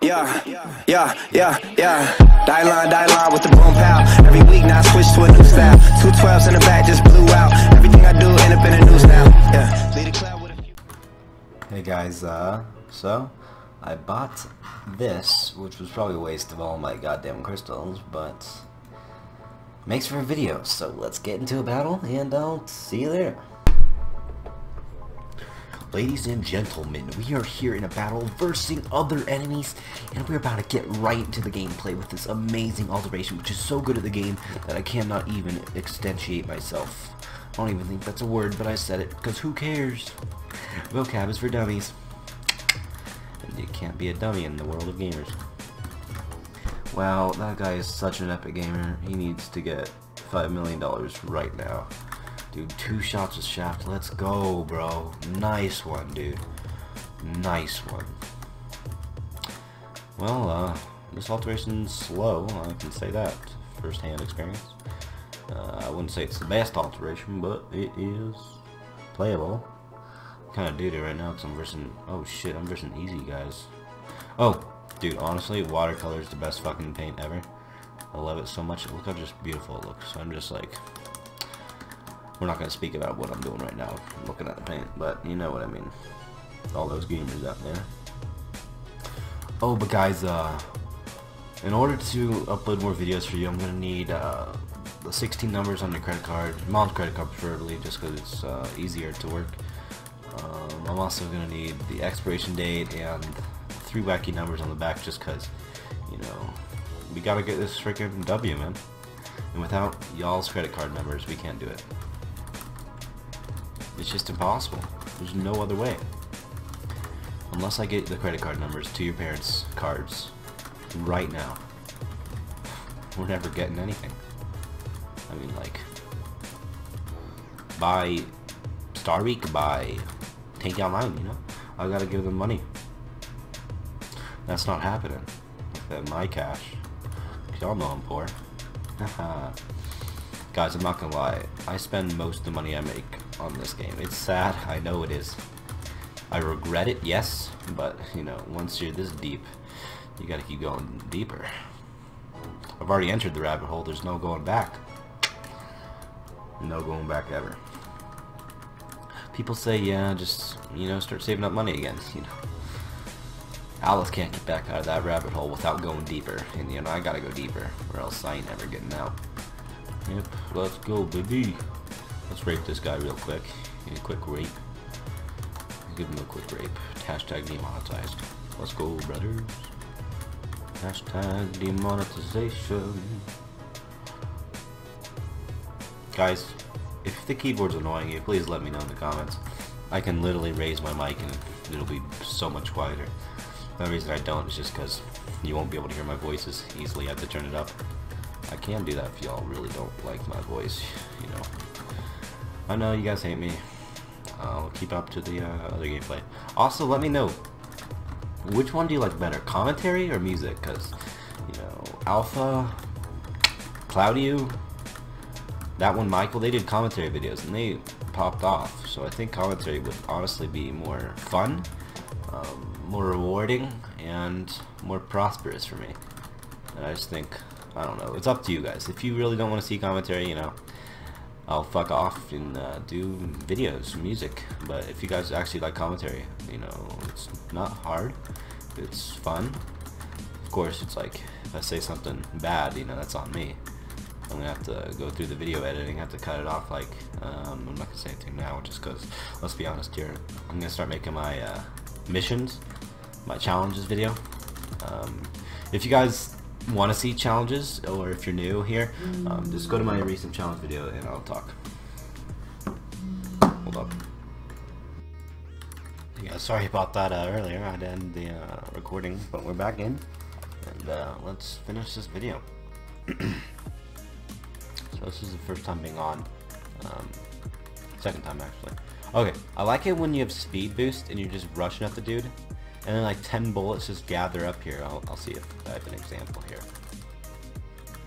Yeah. Die line with the boom pow. Every week now I switch to a new style. 212s in the back just blew out. Everything I do end up in the news now. Yeah. Lead a cloud with a few. Hey guys, so I bought this, which was probably a waste of all my goddamn crystals, but makes for a video, so let's get into a battle and I'll see you there. Ladies and gentlemen, we are here in a battle versing other enemies, and we're about to get right into the gameplay with this amazing alteration, which is so good at the game that I cannot even extentiate myself. I don't even think that's a word, but I said it, because who cares? Vocab is for dummies. And you can't be a dummy in the world of gamers. Wow, that guy is such an epic gamer. He needs to get $5 million right now. Dude, 2 shots of shaft. Let's go, bro. Nice one, dude. Nice one. Well, this alteration's slow. I can say that. First-hand experience. I wouldn't say it's the best alteration, but it is playable. I'm kind of duty right now because I'm versing... Oh, shit. I'm versing easy, guys. Oh, dude. Honestly, watercolor is the best fucking paint ever. I love it so much. Look how just beautiful it looks. I'm just like... We're not going to speak about what I'm doing right now, I'm looking at the paint, but you know what I mean. All those gamers out there. Oh, but guys, in order to upload more videos for you, I'm going to need 16 numbers on your credit card, mom's credit card preferably, just because it's easier to work. I'm also going to need the expiration date and 3 wacky numbers on the back, just because, you know, we got to get this freaking W, man. And without y'all's credit card numbers, we can't do it. It's just impossible. There's no other way. Unless I get the credit card numbers to your parents' cards right now, we're never getting anything. I mean, like, by Star Week, by Tanki Online, you know? I gotta give them money. That's not happening. With my cash. Y'all know I'm poor. Haha. Guys, I'm not gonna lie. I spend most of the money I make on this game. It's sad, I know it is. I regret it, yes, but you know, once you're this deep, you gotta keep going deeper. I've already entered the rabbit hole, there's no going back. No going back ever. People say, yeah, just, you know, start saving up money again, you know. Alice can't get back out of that rabbit hole without going deeper, and you know, I gotta go deeper, or else I ain't ever getting out. Yep, let's go, baby. Let's rape this guy real quick. Need a quick rape. Give him a quick rape. Hashtag demonetized. Let's go, brothers. Hashtag demonetization. Guys, if the keyboard's annoying you, please let me know in the comments. I can literally raise my mic and it'll be so much quieter. The reason I don't is just because you won't be able to hear my voices easily. I have to turn it up. I can do that if y'all really don't like my voice, you know. I know you guys hate me. I'll keep up to the other gameplay. Also, let me know, which one do you like better, commentary or music? Because, you know, Alpha, Claudio, that one, Michael, they did commentary videos and they popped off. So I think commentary would honestly be more fun, more rewarding, and more prosperous for me. And I just think, I don't know, it's up to you guys. If you really don't want to see commentary, you know, I'll fuck off and do videos, music. But if you guys actually like commentary, you know, it's not hard, it's fun. Of course, it's like, if I say something bad, you know, that's on me. I'm gonna have to go through the video editing, have to cut it off. Like, I'm not gonna say anything now, just because, let's be honest here, I'm gonna start making my missions, my challenges video. If you guys want to see challenges, or if you're new here, just go to my recent challenge video and I'll talk. Hold up. Yeah, sorry about that earlier. I ended the recording, but we're back in, and let's finish this video. So this is the first time being on, second time actually. Okay, I like it when you have speed boost and you're just rushing at the dude. And then like 10 bullets just gather up here. I'll see if I have an example here.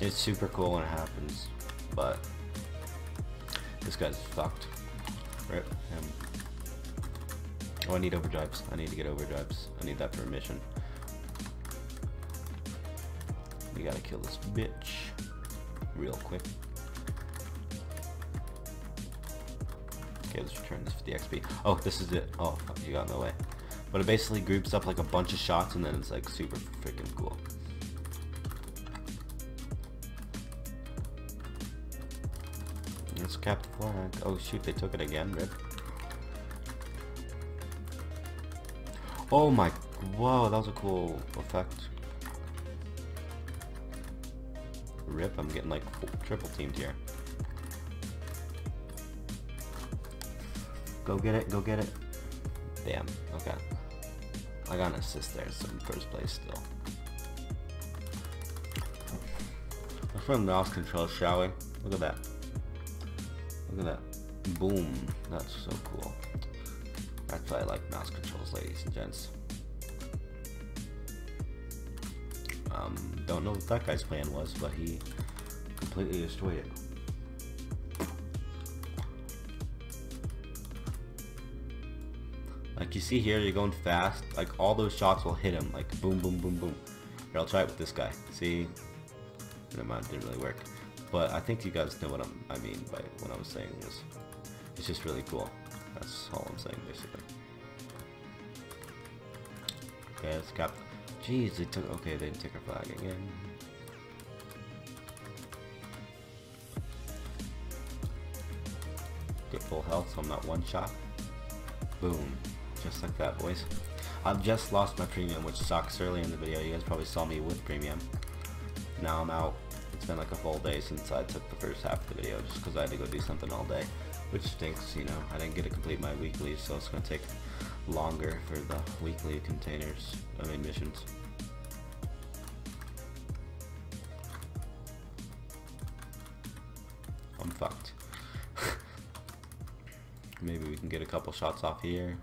It's super cool when it happens, but this guy's fucked. Rip him. Oh, I need overdrives. I need to get overdrives. I need that for a mission. We gotta kill this bitch real quick. Okay, let's return this for the XP. Oh, this is it. Oh, you got in the way. But it basically groups up like a bunch of shots, and then it's like super freaking cool. Let's cap the flag. Oh shoot, they took it again, rip. Oh my, whoa, that was a cool effect. Rip, I'm getting like triple teamed here. Go get it, go get it. Damn, okay. I got an assist there, so I'm first place still. Let's run mouse control, shall we? Look at that. Look at that. Boom. That's so cool. That's why I like mouse controls, ladies and gents. Don't know what that guy's plan was, but he completely destroyed it. Like you see here, you're going fast. Like all those shots will hit him. Like boom, boom, boom, boom. Here, I'll try it with this guy. See? Never mind, didn't really work. But I think you guys know what I mean by what I was saying. It's just really cool. That's all I'm saying, basically. Okay, let's cap. Jeez, they took. Okay, they didn't take our flag again. Get full health, so I'm not one shot. Boom. Just like that, boys. I've just lost my premium, which sucks. Early in the video, you guys probably saw me with premium. Now I'm out. It's been like a whole day since I took the first half of the video, just because I had to go do something all day, which stinks, you know. I didn't get to complete my weeklies, so it's going to take longer for the weekly containers, I mean missions. I'm fucked. Maybe we can get a couple shots off here.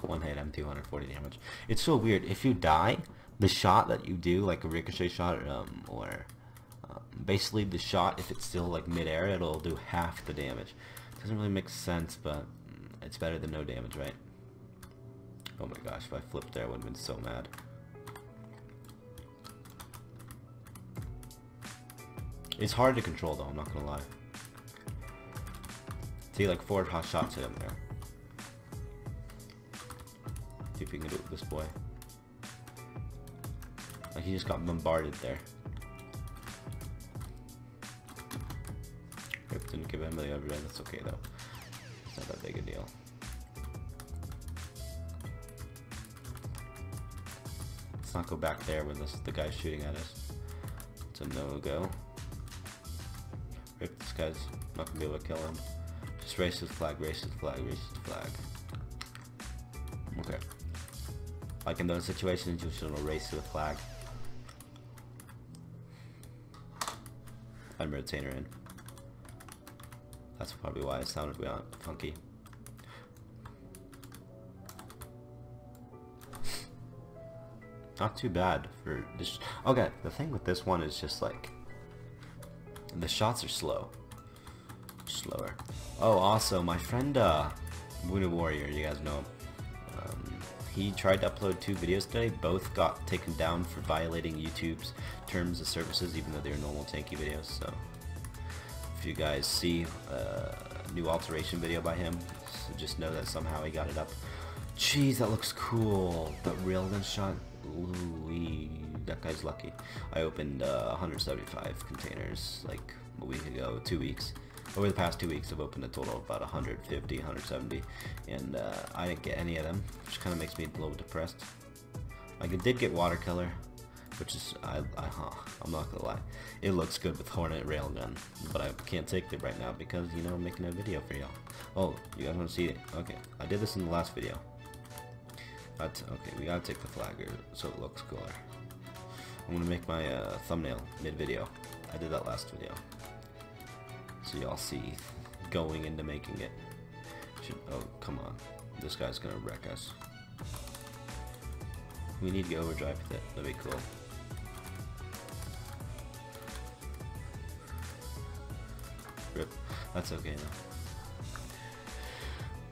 One hit, I'm 240 damage. It's so weird. If you die, the shot that you do, like a ricochet shot, basically the shot, if it's still like mid-air, it'll do half the damage. Doesn't really make sense, but it's better than no damage, right? Oh my gosh, if I flipped there, I would've been so mad. It's hard to control though, I'm not gonna lie. See, like 4 hot shots hit him there. See if we can do it with this boy. Like he just got bombarded there. Didn't give him the override, that's okay though. It's not that big a deal. Let's not go back there when the guy's shooting at us. It's a no-go. Rip, this guy's not gonna be able to kill him. Just race his flag, race his flag, race his flag. Okay. Like in those situations, you should race to the flag. I'm retainer in. That's probably why it sounded funky. Not too bad for this. Okay, the thing with this one is just like the shots are slow, slower. Oh, also my friend Wounded Warrior, you guys know him. He tried to upload 2 videos today. Both got taken down for violating YouTube's terms of services, even though they were normal Tanki videos. So. If you guys see a new alteration video by him, so just know that somehow he got it up. Jeez, that looks cool. That railgun shot, ooh, that guy's lucky. I opened 175 containers like a week ago, 2 weeks. Over the past 2 weeks, I've opened a total of about 150, 170, and I didn't get any of them, which kind of makes me a little depressed. Like, I did get watercolor. Which is, I'm not gonna lie, it looks good with Hornet Railgun, but I can't take it right now because, you know, I'm making a video for y'all. Oh, you guys wanna see it? Okay, I did this in the last video. That's, okay, we gotta take the flagger so it looks cooler. I'm gonna make my thumbnail mid-video. I did that last video. So y'all see going into making it. Oh, come on. This guy's gonna wreck us. We need to go overdrive with it. That'd be cool. Rip. That's okay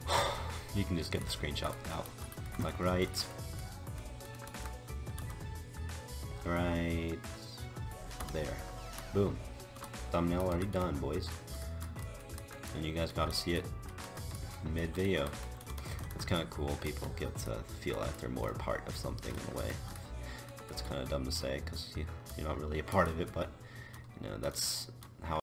now. You can just get the screenshot out. Like, right. Right. there. Boom. Thumbnail already done, boys. And you guys got to see it mid-video. It's kind of cool. People get to feel like they're more a part of something in a way. It's kind of dumb to say because you're not really a part of it, but you know, that's how